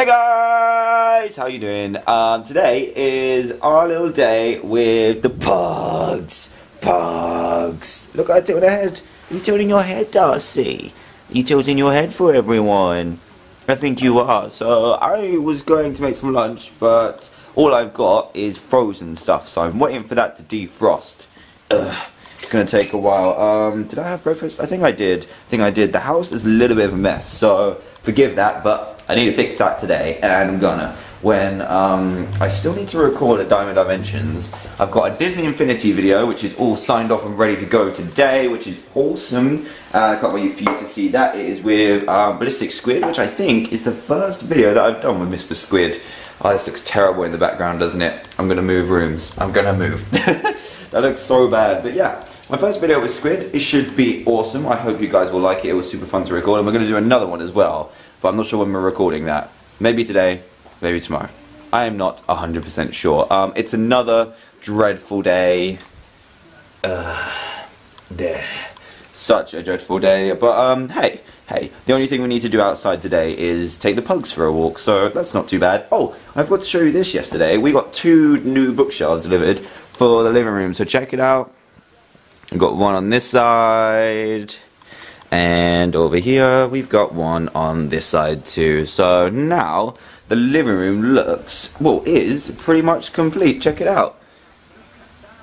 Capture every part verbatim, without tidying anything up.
Hey guys, how you doing? Um, today is our little day with the pugs. Pugs. Look, I tilted ahead. You tilting your head, Darcy. You tilting your head for everyone. I think you are. So I was going to make some lunch, but all I've got is frozen stuff. So I'm waiting for that to defrost. Ugh. It's gonna take a while. Um, did I have breakfast? I think I did. I think I did. The house is a little bit of a mess, so forgive that, but I need to fix that today, and I'm gonna. When um, I still need to record at Diamond Dimensions. I've got a Disney Infinity video, which is all signed off and ready to go today, which is awesome. Uh, I can't wait for you to see that. It is with um, Ballistic Squid, which I think is the first video that I've done with Mister Squid. Oh, this looks terrible in the background, doesn't it? I'm gonna move rooms. I'm gonna move. That looks so bad, but yeah. My first video with Squid, it should be awesome. I hope you guys will like it. It was super fun to record, and we're going to do another one as well. But I'm not sure when we're recording that. Maybe today, maybe tomorrow. I am not one hundred percent sure. Um, it's another dreadful day. Uh, there. Such a dreadful day. But um, hey, hey. The only thing we need to do outside today is take the pugs for a walk, so that's not too bad. Oh, I forgot to show you this yesterday. We got two new bookshelves delivered for the living room, so check it out. We've got one on this side, and over here we've got one on this side too. So now the living room looks, well, is pretty much complete. Check it out.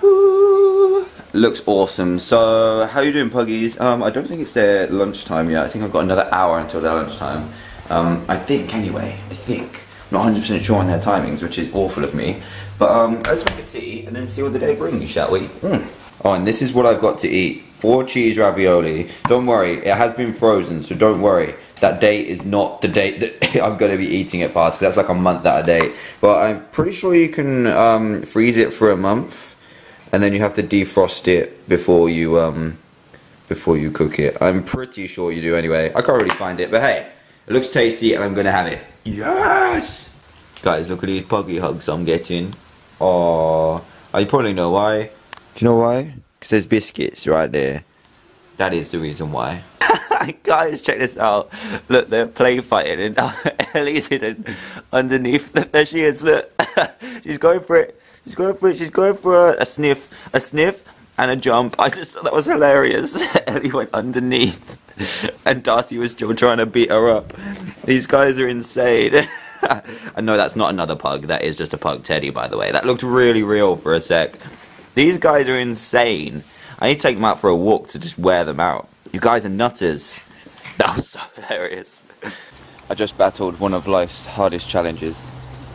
Woo! Looks awesome. So how you doing, puggies? Um, I don't think it's their lunchtime yet. I think I've got another hour until their lunchtime. Um, I think anyway. I think. I'm not one hundred percent sure on their timings, which is awful of me. But um, let's make a tea and then see what the day brings, shall we? Mm. Oh, and this is what I've got to eat. Four cheese ravioli. Don't worry, it has been frozen, so don't worry. That date is not the date that I'm going to be eating it past, because that's like a month out of date. But I'm pretty sure you can um, freeze it for a month, and then you have to defrost it before you um, before you cook it. I'm pretty sure you do anyway. I can't really find it, but hey, it looks tasty, and I'm going to have it. Yes! Guys, look at these puggy hugs I'm getting. Aww. I probably know why. Do you know why? Because there's biscuits right there. That is the reason why. Guys, check this out. Look, they're play fighting, and uh, Ellie's hidden underneath. There she is, look. She's going for it. She's going for it. She's going for a, a sniff. A sniff and a jump. I just thought that was hilarious. Ellie went underneath, and Darcy was still trying to beat her up. These guys are insane. And no, that's not another pug. That is just a pug teddy, by the way. That looked really real for a sec. These guys are insane. I need to take them out for a walk to just wear them out. You guys are nutters. That was so hilarious. I just battled one of life's hardest challenges.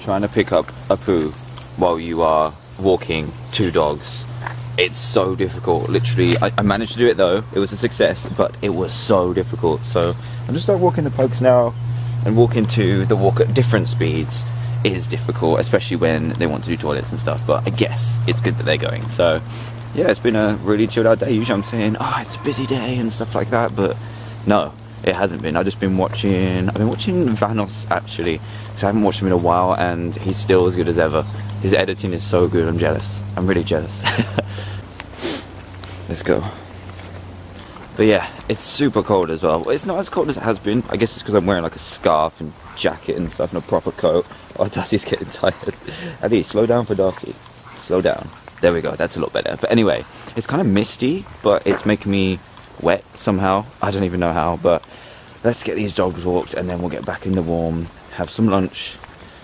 Trying to pick up a poo while you are walking two dogs. It's so difficult, literally. I, I managed to do it though. It was a success, but it was so difficult. So I'm just like walking the pugs now, and walking to the walk at different speeds is difficult, especially when they want to do toilets and stuff, but I guess it's good that they're going. So yeah, it's been a really chilled out day. Usually I'm saying, oh, it's a busy day and stuff like that, but no, it hasn't been. I've just been watching, I've been watching Vanos actually, because I haven't watched him in a while, and he's still as good as ever. His editing is so good, I'm jealous. I'm really jealous. Let's go. But yeah, it's super cold as well. It's not as cold as it has been. I guess it's because I'm wearing like a scarf and jacket and stuff and a proper coat. Oh, Darcy's getting tired. Ellie, slow down for Darcy. Slow down. There we go, that's a lot better. But anyway, it's kind of misty, but it's making me wet somehow. I don't even know how, but let's get these dogs walked and then we'll get back in the warm, have some lunch.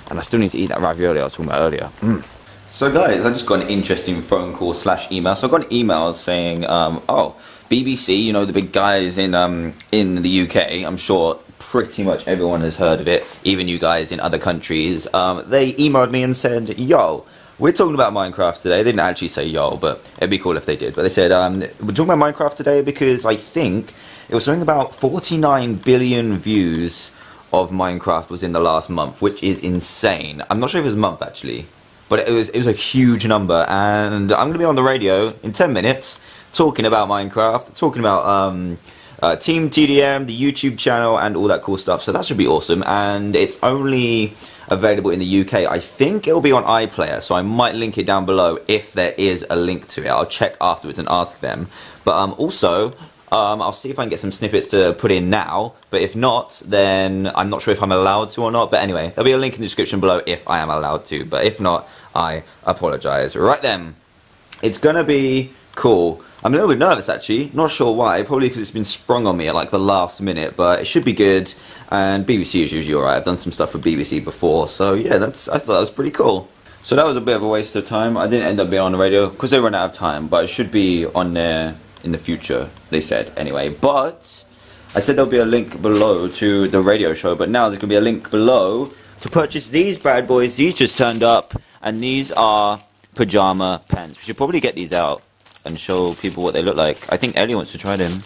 And I still need to eat that ravioli I was talking about earlier. Mm. So guys, I just got an interesting phone call slash email. So I got an email saying, um, oh, B B C, you know, the big guys in um, in the U K, I'm sure pretty much everyone has heard of it, even you guys in other countries. Um, they emailed me and said, yo, we're talking about Minecraft today. They didn't actually say yo, but it'd be cool if they did. But they said, um, we're talking about Minecraft today because I think it was something about forty-nine billion views of Minecraft was in the last month, which is insane. I'm not sure if it was a month, actually, but it was, it was a huge number. And I'm going to be on the radio in ten minutes. Talking about Minecraft, talking about um, uh, Team T D M, the YouTube channel, and all that cool stuff. So that should be awesome. And it's only available in the U K. I think it'll be on iPlayer, so I might link it down below if there is a link to it. I'll check afterwards and ask them. But um, also, Um, I'll see if I can get some snippets to put in now, but if not, then I'm not sure if I'm allowed to or not. But anyway, there'll be a link in the description below if I am allowed to, but if not, I apologise. Right then, it's gonna be cool. I'm a little bit nervous actually, not sure why, probably because it's been sprung on me at like the last minute, but it should be good, and B B C is usually alright. I've done some stuff for B B C before, so yeah, that's, I thought that was pretty cool. So that was a bit of a waste of time. I didn't end up being on the radio because they ran out of time, but it should be on there in the future, they said, anyway. But I said there'll be a link below to the radio show, but now there's going to be a link below to purchase these bad boys. These just turned up, and these are pyjama pants. We should probably get these out and show people what they look like. I think Ellie wants to try them.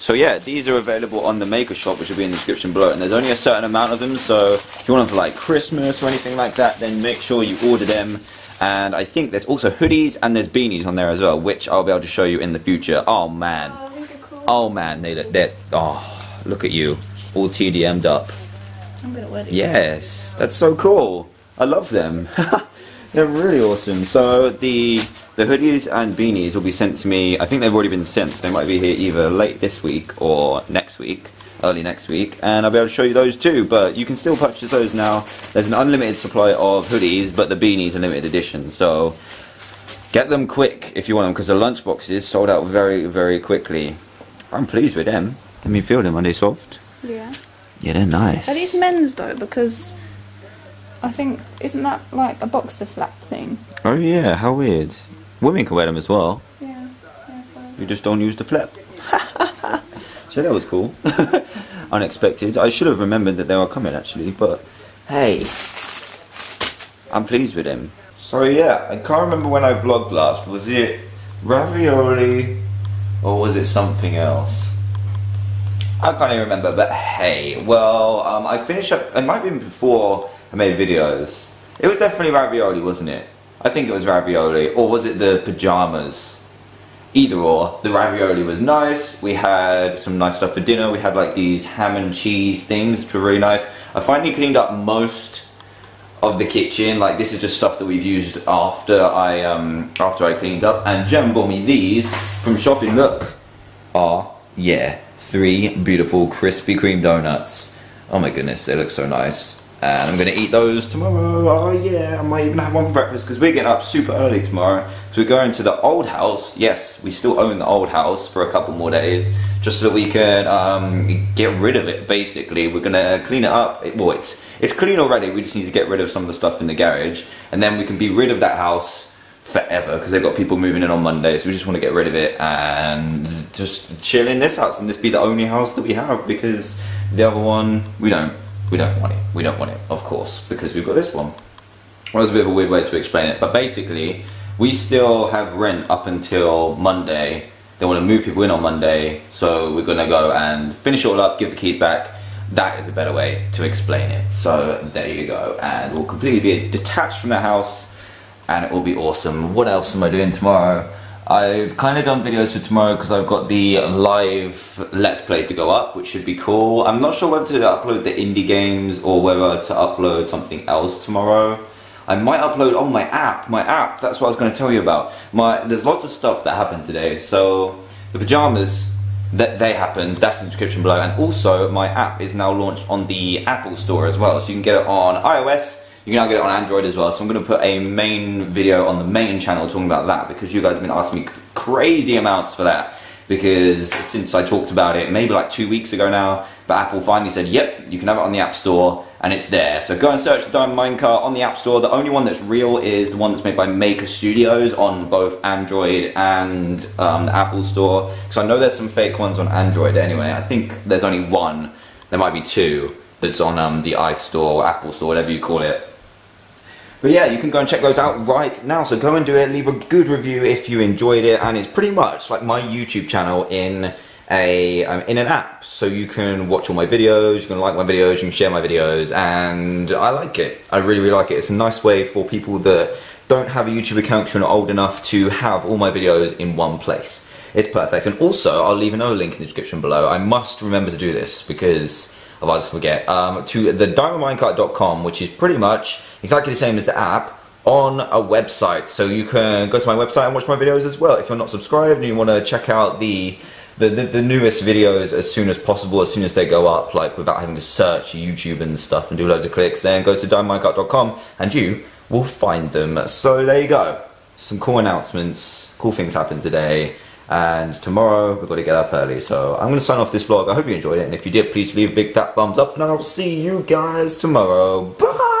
So yeah, these are available on the Maker shop, which will be in the description below, and there's only a certain amount of them, so if you want them for like Christmas or anything like that, then make sure you order them. And I think there's also hoodies and there's beanies on there as well, which I'll be able to show you in the future. Oh man, oh, these are cool. Oh man, they look, they're, oh, look at you, all T D M'd up. I'm gonna wear these. Yes, that's so cool. I love them. They're really awesome. So the the hoodies and beanies will be sent to me. I think they've already been sent, so they might be here either late this week or next week, early next week, and I'll be able to show you those too. But you can still purchase those now. There's an unlimited supply of hoodies, but the beanies are limited edition, so get them quick if you want them, because the lunch boxes sold out very, very quickly. I'm pleased with them. Let me feel them. Are they soft? Yeah. Yeah, they're nice. Are these men's though? Because I think, isn't that like a boxer flap thing? Oh yeah, how weird. Women can wear them as well. Yeah. yeah you just don't use the flap. So that was cool. Unexpected. I should have remembered that they were coming actually, but hey, I'm pleased with them. So yeah, I can't remember when I vlogged last. Was it ravioli or was it something else? I can't even remember, but hey, well, um, I finished up, it might have been before I made videos. It was definitely ravioli, wasn't it? I think it was ravioli, or was it the pyjamas? Either or, the ravioli was nice. We had some nice stuff for dinner. We had like these ham and cheese things, which were really nice. I finally cleaned up most of the kitchen. Like, this is just stuff that we've used after I um after I cleaned up. And Jem bought me these from shopping. Look, ah, yeah, three beautiful Krispy Kreme donuts. Oh my goodness, they look so nice. And I'm gonna eat those tomorrow. Oh yeah, I might even have one for breakfast because we're getting up super early tomorrow. So we're going to the old house. Yes, we still own the old house for a couple more days, just so that we can um, get rid of it, basically. We're gonna clean it up. It, well, it's, it's clean already. We just need to get rid of some of the stuff in the garage, and then we can be rid of that house forever, because they've got people moving in on Monday, so we just want to get rid of it and just chill in this house and this be the only house that we have, because the other one, we don't. We don't want it. We don't want it, of course, because we've got this one. Well, that was a bit of a weird way to explain it, but basically, we still have rent up until Monday. They want to move people in on Monday, so we're gonna go and finish it all up, give the keys back. That is a better way to explain it. So there you go, and we'll completely be detached from the house, and it will be awesome. What else am I doing tomorrow? I've kind of done videos for tomorrow because I've got the live Let's Play to go up, which should be cool. I'm not sure whether to upload the indie games or whether to upload something else tomorrow. I might upload, oh my app, my app, that's what I was going to tell you about. My There's lots of stuff that happened today, so the pyjamas, that they happened, that's in the description below, and also my app is now launched on the Apple Store as well, so you can get it on iOS. You can now get it on Android as well, so I'm going to put a main video on the main channel talking about that, because you guys have been asking me crazy amounts for that, because since I talked about it maybe like two weeks ago now, but Apple finally said, yep, you can have it on the App Store, and it's there. So go and search the Diamond Minecart on the App Store. The only one that's real is the one that's made by Maker Studios on both Android and um, the Apple Store, because I know there's some fake ones on Android anyway. I think there's only one, there might be two, that's on um, the iStore, Apple Store, whatever you call it. But yeah, you can go and check those out right now, so go and do it, leave a good review if you enjoyed it, and it's pretty much like my YouTube channel in a um, in an app, so you can watch all my videos, you can like my videos, you can share my videos, and I like it. I really, really like it. It's a nice way for people that don't have a YouTube account, because you're not old enough to have all my videos in one place. It's perfect, and also, I'll leave another link in the description below. I must remember to do this, because otherwise I forget, um, to the diamond minecart dot com, which is pretty much exactly the same as the app, on a website. So you can go to my website and watch my videos as well. If you're not subscribed and you want to check out the the, the the newest videos as soon as possible, as soon as they go up, like without having to search YouTube and stuff and do loads of clicks. Then go to diamond minecart dot com and you will find them. So there you go. Some cool announcements, cool things happened today, and tomorrow we've got to get up early. So I'm going to sign off this vlog. I hope you enjoyed it, and if you did, please leave a big fat thumbs up, and I'll see you guys tomorrow. Bye!